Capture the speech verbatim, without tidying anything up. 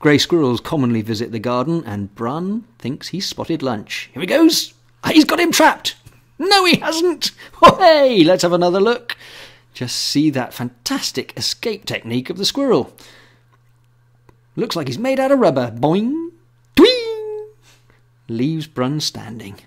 Grey squirrels commonly visit the garden, and Brun thinks he's spotted lunch. Here he goes! He's got him trapped! No, he hasn't! Oh, hey, let's have another look. Just see that fantastic escape technique of the squirrel. Looks like he's made out of rubber. Boing! Leaves Brun standing.